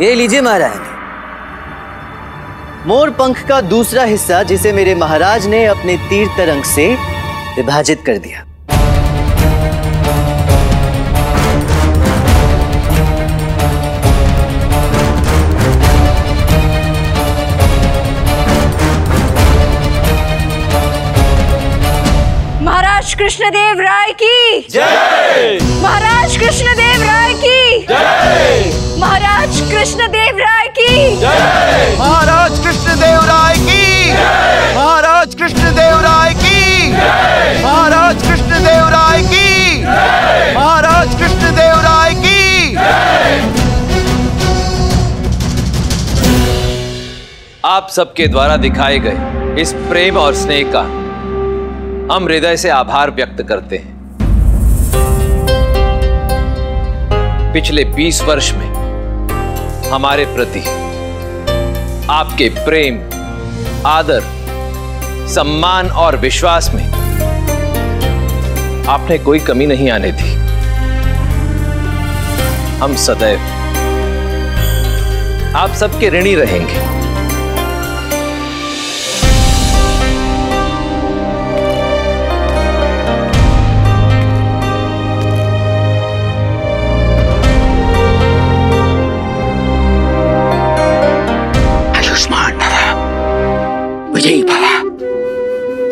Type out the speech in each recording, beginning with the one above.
ये लीजिए महारानी, मोर पंख का दूसरा हिस्सा जिसे मेरे महाराज ने अपने तीर तरंग से विभाजित कर दिया। कृष्णदेव राय की जय। महाराज कृष्णदेव राय की जय। महाराज कृष्णदेव राय की जय। महाराज कृष्णदेव राय की जय। महाराज कृष्णदेव राय की जय। महाराज कृष्णदेव राय की जय। महाराज कृष्णदेव राय की जय। आप सबके द्वारा दिखाए गए इस प्रेम और स्नेह का हम हृदय से आभार व्यक्त करते हैं। पिछले 20 वर्ष में हमारे प्रति आपके प्रेम, आदर, सम्मान और विश्वास में आपने कोई कमी नहीं आने दी। हम सदैव आप सबके ऋणी रहेंगे।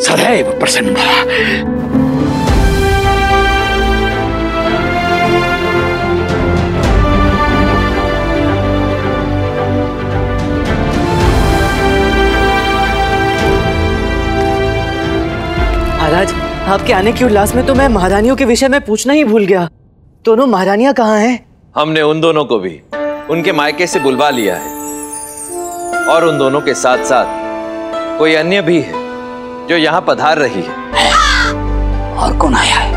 सदैव प्रसन्न रहा। महाराज, आपके आने की उल्लास में तो मैं महारानियों के विषय में पूछना ही भूल गया। दोनों महारानियां कहाँ हैं? हमने उन दोनों को भी उनके मायके से बुलवा लिया है और उन दोनों के साथ साथ कोई अन्य भी है जो यहाँ पधार रही है। और कौन आया है?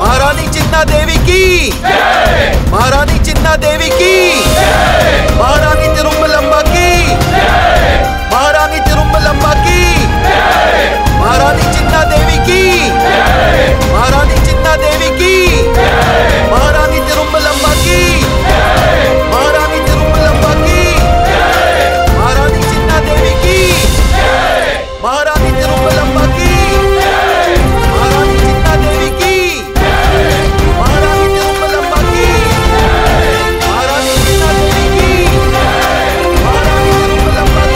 महारानी चिन्ना देवी की जय। महारानी चिन्ना देवी की जय। महारानी तिरुमलम्बा की जय। महारानी तिरुमलम्बा की जय। महारानी चिन्ना देवी की जय। महारानी चिन्ना देवी की जय। महारानी तिरुमलम्बा की जय। महारानी तिरुमलम्बा की जय। महारानी चिन्ना देवी की जय। महारानी तिरुमलम्बा की जय। महारानी चिन्ना देवी की जय। महारानी तिरुमलम्बा की जय। महारानी चिन्ना देवी की जय। महारानी तिरुमलम्बा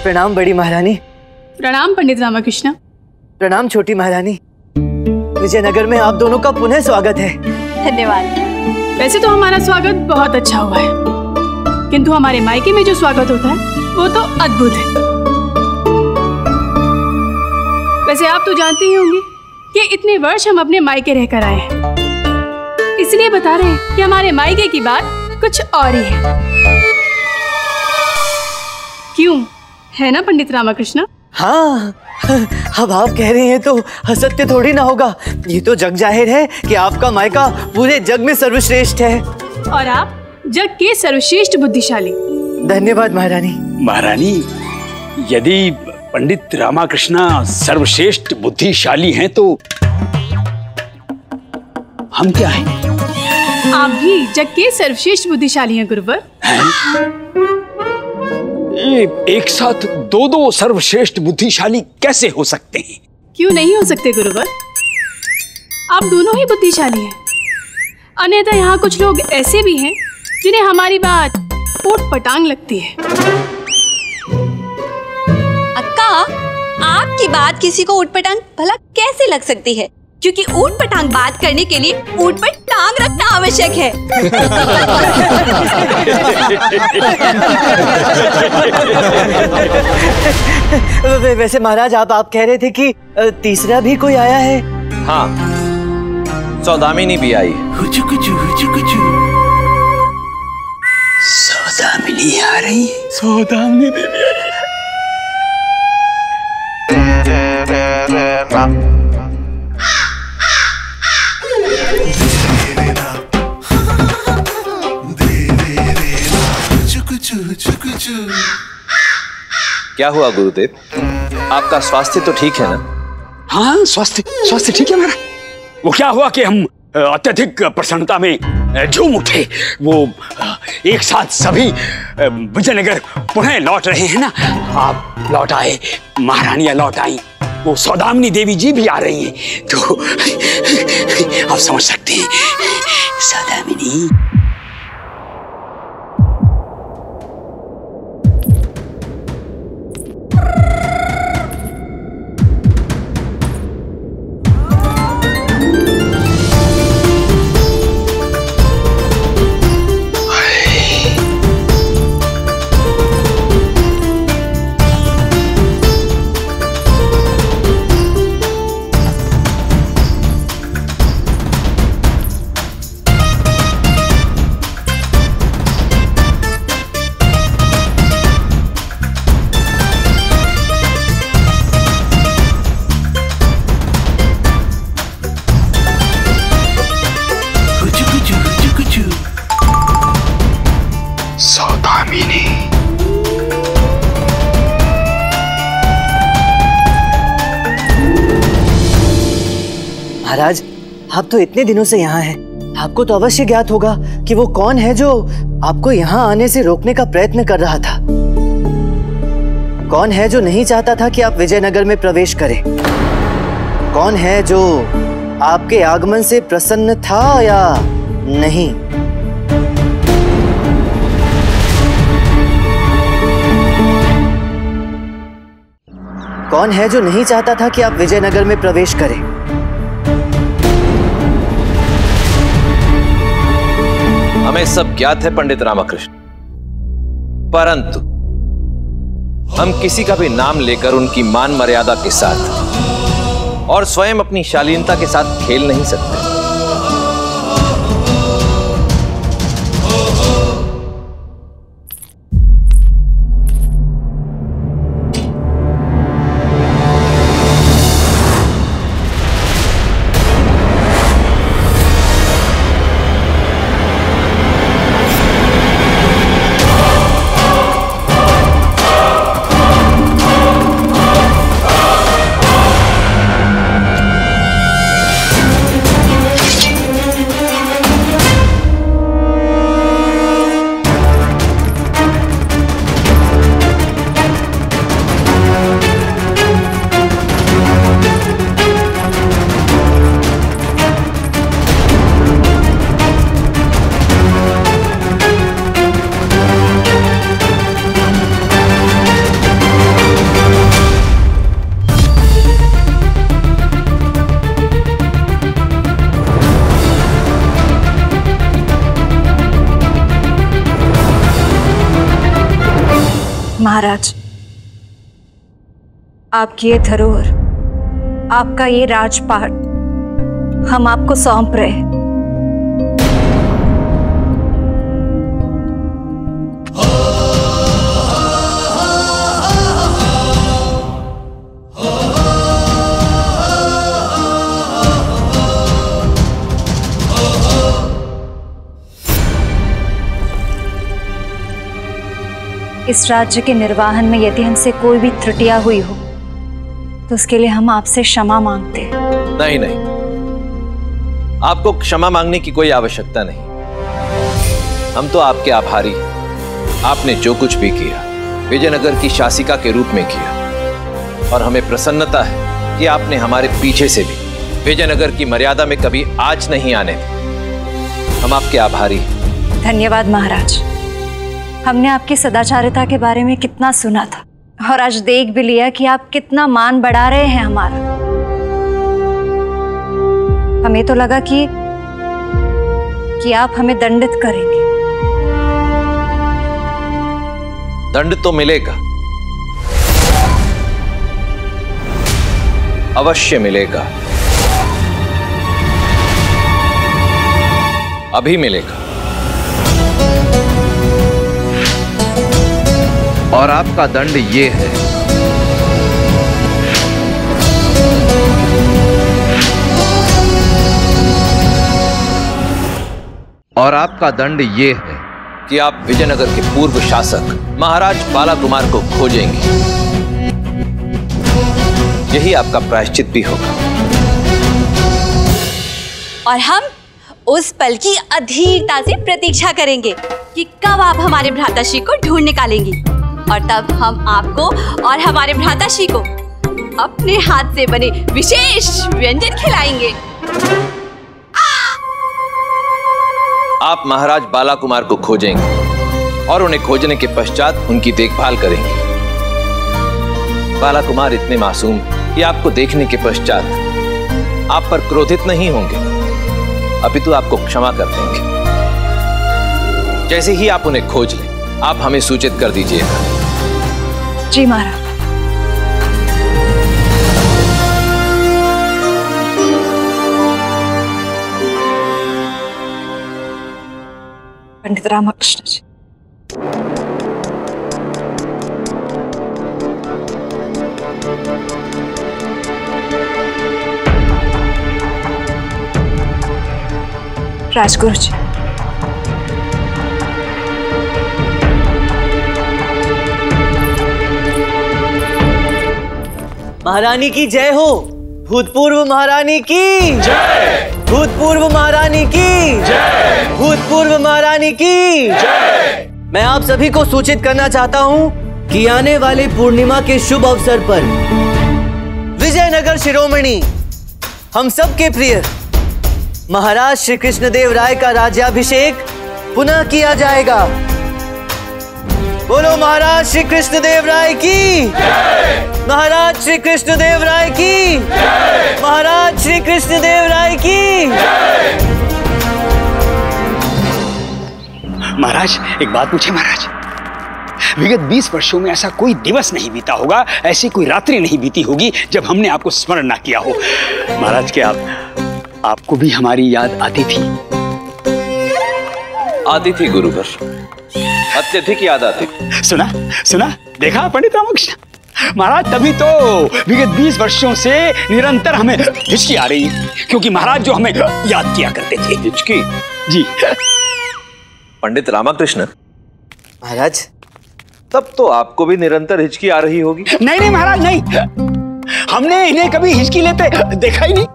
की जय। प्रणाम बड़ी महारानी। प्रणाम पंडित रामकृष्ण। प्रणाम छोटी महारानी। विजयनगर में आप दोनों का पुनः स्वागत है। धन्यवाद। वैसे तो हमारा स्वागत बहुत अच्छा हुआ है, किंतु हमारे मायके में जो स्वागत होता है वो तो अद्भुत है। वैसे आप तो जानती ही होंगी कि इतने वर्ष हम अपने मायके रहकर आए हैं, इसलिए बता रहे हैं कि हमारे मायके की बात कुछ और ही है। क्यों है ना पंडित रामकृष्ण? हाँ, अब आप कह रही हैं तो असत्य थोड़ी ना होगा। ये तो जग जाहिर है कि आपका मायका पूरे जग में सर्वश्रेष्ठ है और आप जग के सर्वश्रेष्ठ बुद्धिशाली। धन्यवाद महारानी। महारानी, यदि पंडित रामकृष्ण सर्वश्रेष्ठ बुद्धिशाली हैं तो हम क्या हैं? आप भी जग के सर्वश्रेष्ठ बुद्धिशाली हैं गुरुवर। एक साथ दो सर्वश्रेष्ठ बुद्धिशाली कैसे हो सकते हैं? क्यों नहीं हो सकते गुरुवर, आप दोनों ही बुद्धिशाली हैं। अन्यथा यहाँ कुछ लोग ऐसे भी हैं जिन्हें हमारी बात पोट पटांग लगती है। अक्का, आपकी बात किसी को ऊट पटांग भला कैसे लग सकती है, क्योंकि ऊट पटांग बात करने के लिए ऊट पर टांग रखना आवश्यक है। वैसे महाराज, आप कह रहे थे कि तीसरा भी कोई आया है। हाँ, सौदामिनी भी आई। हुचु। सौदामिनी आ रही है। सौदामिनी भी आई। Choo choo choo choo। क्या हुआ गुरुदेव, आपका स्वास्थ्य तो ठीक है ना? हाँ, स्वास्थ्य ठीक है मेरा। वो क्या हुआ कि हम अत्यधिक प्रसन्नता में झूम उठे। वो एक साथ सभी विजयनगर पुनः लौट रहे हैं ना, आप लौट आए, महारानियां लौट आई, वो सौदामिनी देवी जी भी आ रही हैं, तो आप समझ सकते हैं। सौदामिनी महाराज, आप तो इतने दिनों से यहाँ हैं, आपको तो अवश्य ज्ञात होगा कि वो कौन है जो आपको यहाँ आने से रोकने का प्रयत्न कर रहा था, कौन है जो नहीं चाहता था कि आप विजयनगर में प्रवेश करें, कौन है जो आपके आगमन से प्रसन्न था या नहीं। कौन है जो नहीं चाहता था कि आप विजयनगर में प्रवेश करें। हमें सब ज्ञात है पंडित रामकृष्ण, परंतु हम किसी का भी नाम लेकर उनकी मान मर्यादा के साथ और स्वयं अपनी शालीनता के साथ खेल नहीं महाराज, आपकी ये धरोहर, आपका ये राजपाट हम आपको सौंप रहे हैं। इस राज्य के निर्वाहन में यदि हमसे कोई भी त्रुटियां हुई हो तो उसके लिए हम आपसे क्षमा मांगते हैं। नहीं नहीं, आपको क्षमा मांगने की कोई आवश्यकता नहीं, हम तो आपके आभारी हैं। आपने जो कुछ भी किया विजयनगर की शासिका के रूप में किया, और हमें प्रसन्नता है कि आपने हमारे पीछे से भी विजयनगर की मर्यादा में कभी आंच नहीं आने दी। हम आपके आभारी हैं। धन्यवाद महाराज, हमने आपकी सदाचारिता के बारे में कितना सुना था और आज देख भी लिया कि आप कितना मान बढ़ा रहे हैं हमारा। हमें तो लगा कि आप हमें दंडित करेंगे। दंड तो मिलेगा, अवश्य मिलेगा, अभी मिलेगा। और आपका दंड ये है, कि आप विजयनगर के पूर्व शासक महाराज बाल को खोजेंगे। यही आपका प्रायश्चित भी होगा। और हम उस पल की अधीरता से प्रतीक्षा करेंगे कि कब आप हमारे भ्राताश्री को ढूंढ निकालेंगी और तब हम आपको और हमारे भ्राताश्री को अपने हाथ से बने विशेष व्यंजन खिलाएंगे। आप महाराज बाला कुमार को खोजेंगे और उन्हें खोजने के पश्चात उनकी देखभाल करेंगे। बाला कुमार इतने मासूम कि आपको देखने के पश्चात आप पर क्रोधित नहीं होंगे, अपितु आपको क्षमा कर देंगे। जैसे ही आप उन्हें खोज लें, आप हमें सूचित कर दीजिएगा। जी महाराज। पंडित रामकृष्ण जी, राजगुरु जी, महारानी की जय हो। भूतपूर्व महारानी की जय। भूतपूर्व महारानी की जय। भूतपूर्व महारानी की जय। मैं आप सभी को सूचित करना चाहता हूं कि आने वाली पूर्णिमा के शुभ अवसर पर विजयनगर शिरोमणि हम सबके प्रिय महाराज श्री कृष्णदेव राय का राज्याभिषेक पुनः किया जाएगा। बोलो महाराज श्री कृष्णदेव राय की जय। महाराज श्री कृष्णदेव राय की जय। महाराज श्री कृष्णदेव राय की जय। महाराज एक बात पूछे महाराज, विगत 20 वर्षों में ऐसा कोई दिवस नहीं बीता होगा, ऐसी कोई रात्रि नहीं बीती होगी जब हमने आपको स्मरण ना किया हो। महाराज के आपको भी हमारी याद आती थी गुरुवर, अत्यधिक याद आती। सुना देखा पंडित रामकृष्ण महाराज, तभी तो विगत 20 वर्षों से निरंतर हमें हिचकी आ रही है, क्योंकि महाराज जो हमें याद किया करते थे। हिचकी? जी। पंडित रामकृष्ण महाराज, तब तो आपको भी निरंतर हिचकी आ रही होगी। नहीं नहीं महाराज नहीं, हमने इन्हें कभी हिचकी लेते देखा ही नहीं।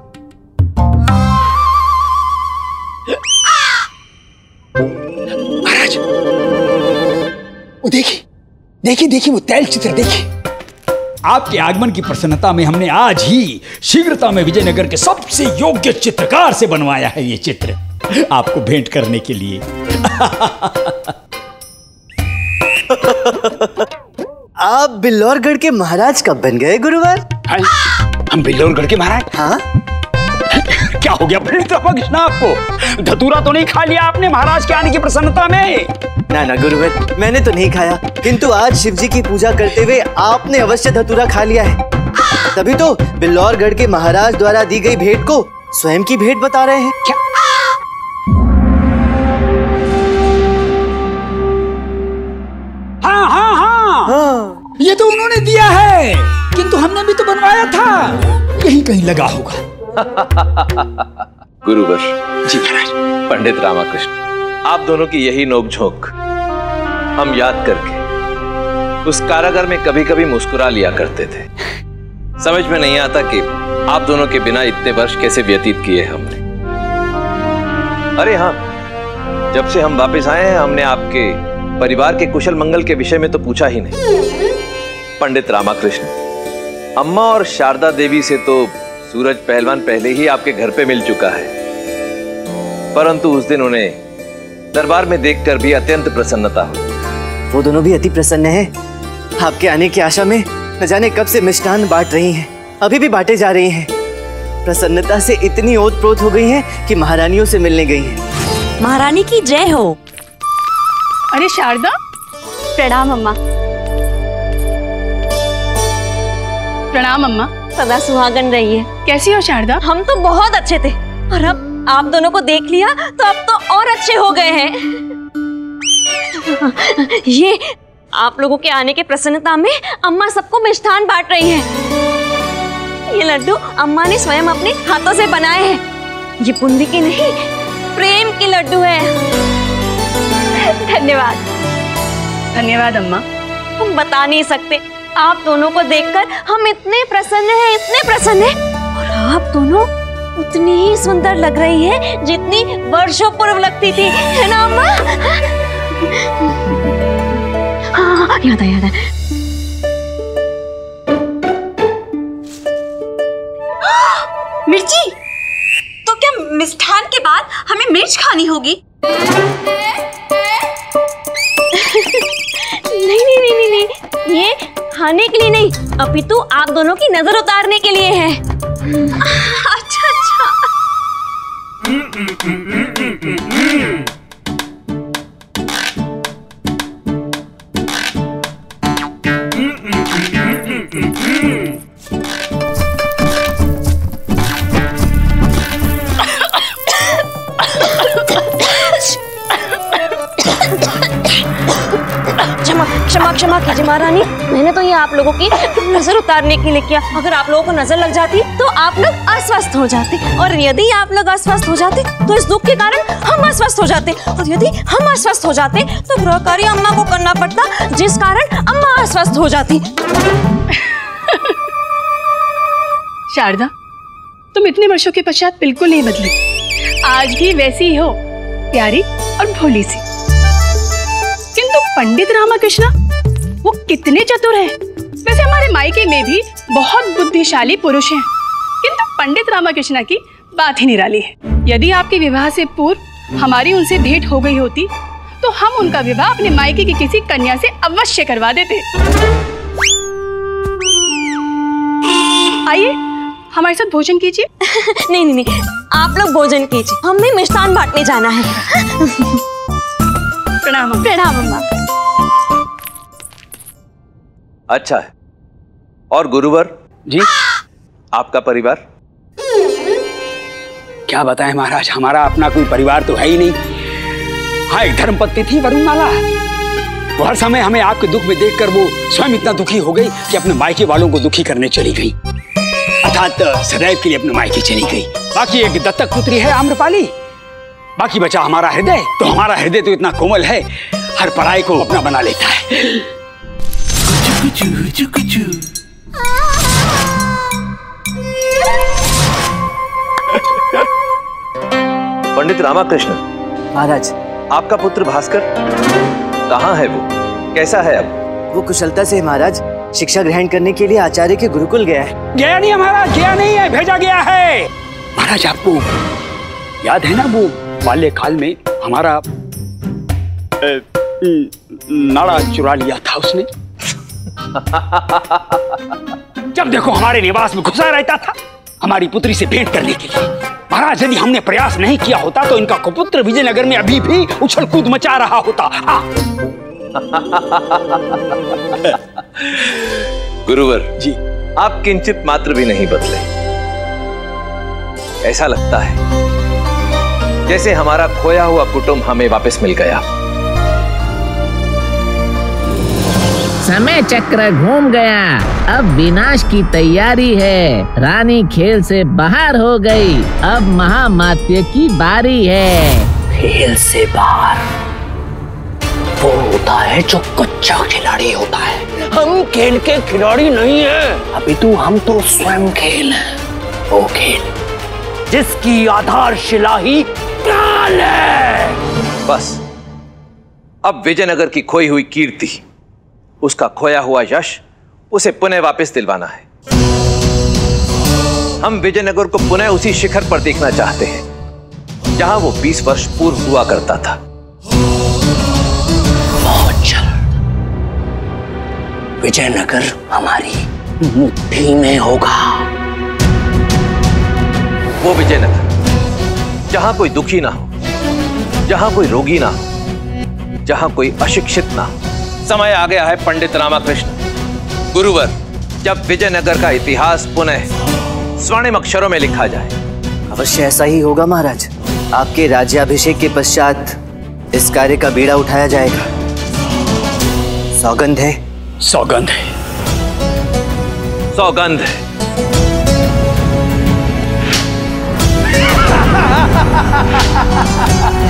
महाराज वो देखिए वो तैल चित्र देखिए। आपके आगमन की प्रसन्नता में हमने आज ही शीघ्रता में विजयनगर के सबसे योग्य चित्रकार से बनवाया है ये चित्र आपको भेंट करने के लिए। आप बिल्लौरगढ़ के महाराज कब बन गए गुरुवर? हम बिल्लौरगढ़ के महाराज? हाँ। क्या हो गया पंडित रामकृष्ण, आपको धतूरा तो नहीं खा लिया आपने महाराज के आने की प्रसन्नता में? ना ना गुरुवर, मैंने तो नहीं खाया, किंतु आज शिवजी की पूजा करते हुए आपने अवश्य धतूरा खा लिया है। तभी तो बिल्लौरगढ़ के महाराज द्वारा दी गई भेंट को स्वयं की भेंट बता रहे हैं। क्या? हाँ हाँ हाँ हाँ, ये तो उन्होंने दिया है, किंतु हमने भी तो बनवाया था, यही कहीं लगा होगा। गुरुवर जी। महाराज। पंडित रामकृष्ण, आप दोनों की यही नोकझोंक हम याद करके उस कारागार में कभी कभी मुस्कुरा लिया करते थे। समझ में नहीं आता कि आप दोनों के बिना इतने वर्ष कैसे व्यतीत किए हमने। अरे हाँ, जब से हम वापस आए हैं हमने आपके परिवार के कुशल मंगल के विषय में तो पूछा ही नहीं। पंडित रामकृष्ण, अम्मा और शारदा देवी से तो सूरज पहलवान पहले ही आपके घर पे मिल चुका है, परंतु उस दिन उन्हें दरबार में देखकर भी अत्यंत प्रसन्नता हुई। वो दोनों भी अति प्रसन्न हैं। आपके आने की आशा में न जाने कब से मिष्ठान्न बांट रही हैं, अभी भी बांटे जा रही हैं। प्रसन्नता से इतनी ओतप्रोत हो गई हैं कि महारानियों से मिलने गई हैं। महारानी की जय हो। अरे शारदा, प्रणाम अम्मा। प्रणाम अम्मा। सदा सुहागन रही है। कैसी हो शारदा? हम तो बहुत अच्छे थे और अब आप दोनों को देख लिया तो अब तो और अच्छे हो गए हैं। ये आप लोगों के आने के प्रसन्नता में अम्मा सबको मिष्ठान बांट रही है। ये लड्डू अम्मा ने स्वयं अपने हाथों से बनाए हैं। ये बूंदी के नहीं, प्रेम के लड्डू है। धन्यवाद धन्यवाद अम्मा। तुम बता नहीं सकते आप दोनों को देखकर हम इतने प्रसन्न हैं और आप दोनों उतनी ही सुंदर लग रही हैं जितनी वर्षों पूर्व लगती थी, है ना अम्मा? हाँ, याद है याद है। मिर्ची, तो क्या मिष्ठान के बाद हमें मिर्च खानी होगी? नहीं नहीं नहीं नहीं, ये खाने के लिए नहीं, अपितु आप दोनों की नजर उतारने के लिए है। अच्छा अच्छा। क्षमा कीजिए महारानी, मैंने तो ये आप लोगों की नजर उतारने के लिए किया। अगर आप लोगों को नजर लग जाती तो आप लोग अस्वस्थ हो जाते, और यदि आप लोग अस्वस्थ हो जाते तो इस दुख के कारण हम अस्वस्थ हो जाते, और यदि हम अस्वस्थ हो जाते तो गृह कार्य अम्मा को करना पड़ता, जिस कारण अम्मा अस्वस्थ हो जाती। शारदा, तुम इतने वर्षों के पश्चात बिल्कुल नहीं बदली, आज भी वैसी ही हो, प्यारी और भोली सी। किंतु पंडित रामकृष्ण वो कितने चतुर हैं। वैसे हमारे मायके में भी बहुत बुद्धिशाली पुरुष हैं, किंतु पंडित रामकृष्ण की बात ही निराली है। यदि आपके विवाह से पूर्व हमारी उनसे भेंट हो गई होती तो हम उनका विवाह अपने मायके की किसी कन्या से अवश्य करवा देते। आइए हमारे साथ भोजन कीजिए। नहीं नहीं नहीं, आप लोग भोजन कीजिए, हमें मिष्ठान बांटने जाना है। प्रणाम प्रणाम अम्मा। अच्छा है। और गुरुवर जी, आपका परिवार? क्या बताएं महाराज, हमारा अपना कोई परिवार तो है ही नहीं। हाँ, एक धर्मपत्नी थी वरुणमाला, वो हर समय हमें आपके दुख में देखकर वो स्वयं इतना दुखी हो गई कि अपने मायके वालों को दुखी करने चली गई, अर्थात सदैव के लिए अपने मायके चली गई। बाकी एक दत्तक पुत्री है आम्रपाली, बाकी बचा हमारा हृदय। तो हमारा हृदय तो इतना कोमल है, हर पराई को अपना बना लेता है। पंडित रामकृष्ण महाराज, आपका पुत्र भास्कर कहाँ है, वो कैसा है अब? वो कुशलता से महाराज, शिक्षा ग्रहण करने के लिए आचार्य के गुरुकुल गया है। गया नहीं है महाराज, गया नहीं है, भेजा गया है। महाराज आपको याद है ना, वो बाल्यकाल में हमारा नाड़ा चुरा लिया था उसने। जब देखो हमारे निवास में घुसा रहता था हमारी पुत्री से भेंट करने के लिए। महाराज यदि हमने प्रयास नहीं किया होता तो इनका कुपुत्र विजयनगर में अभी भी उछल कूद मचा रहा होता। हाँ। गुरुवर जी, आप किंचित मात्र भी नहीं बदले। ऐसा लगता है जैसे हमारा खोया हुआ कुटुंब हमें वापस मिल गया। समय चक्र घूम गया, अब विनाश की तैयारी है। रानी खेल से बाहर हो गई, अब महामात्य की बारी है। खेल से बाहर वो होता है जो कच्चा खिलाड़ी होता है। हम खेल के खिलाड़ी नहीं है, अभी तो हम तो स्वयं खेल है। वो खेल जिसकी आधारशिला ही काल है। बस अब विजयनगर की खोई हुई कीर्ति, उसका खोया हुआ यश उसे पुनः वापस दिलवाना है। हम विजयनगर को पुनः उसी शिखर पर देखना चाहते हैं जहां वो 20 वर्ष पूर्व हुआ करता था। बहुत जल्द विजयनगर हमारी मुट्ठी में होगा। वो विजयनगर जहां कोई दुखी ना हो, जहां कोई रोगी ना हो, जहां कोई अशिक्षित ना हो। समय आ गया है पंडित रामकृष्ण गुरुवर, जब विजयनगर का इतिहास पुनः स्वर्णिम अक्षरों में लिखा जाए। अवश्य ऐसा ही होगा महाराज। आपके राज्याभिषेक के पश्चात इस कार्य का बीड़ा उठाया जाएगा, सौगंध है। सौगंध है, सौगंध है।